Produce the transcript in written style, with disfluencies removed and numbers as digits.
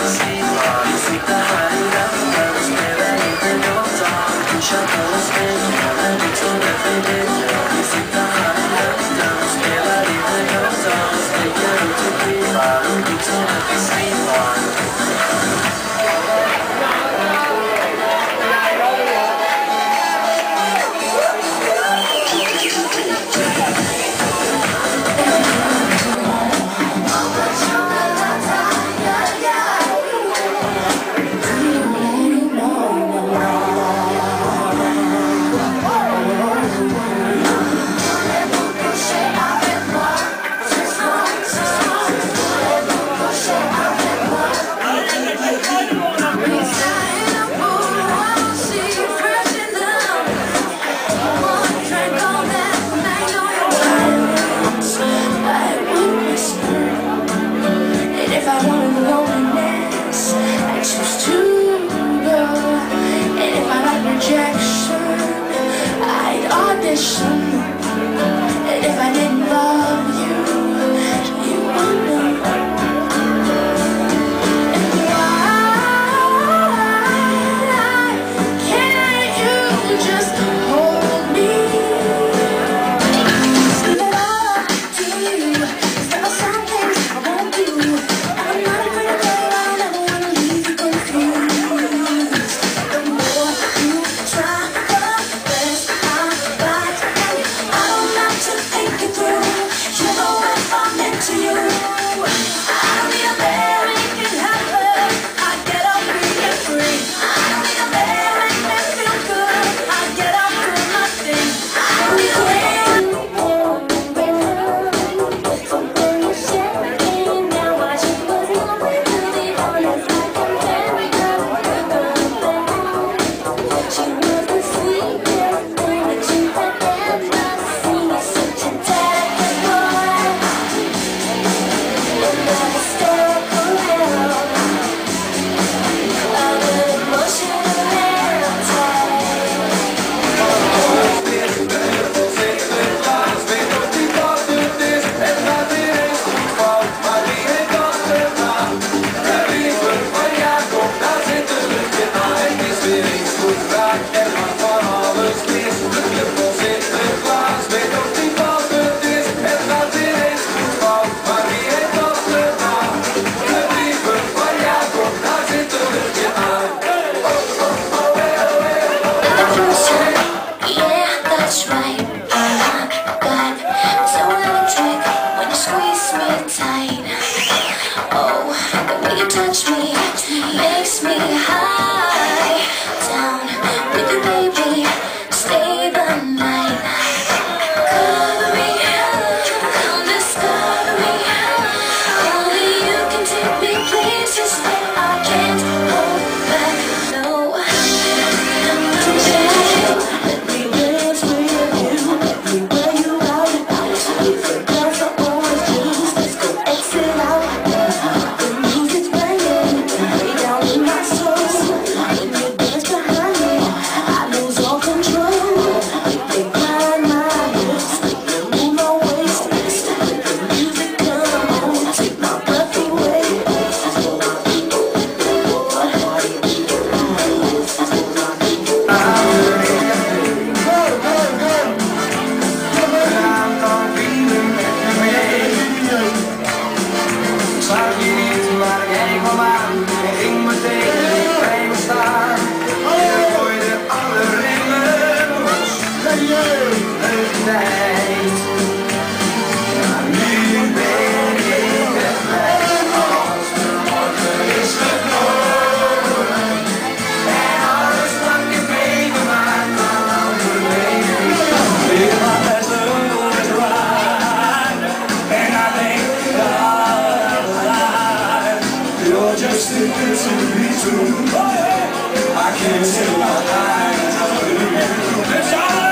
I can't take my eyes off of you.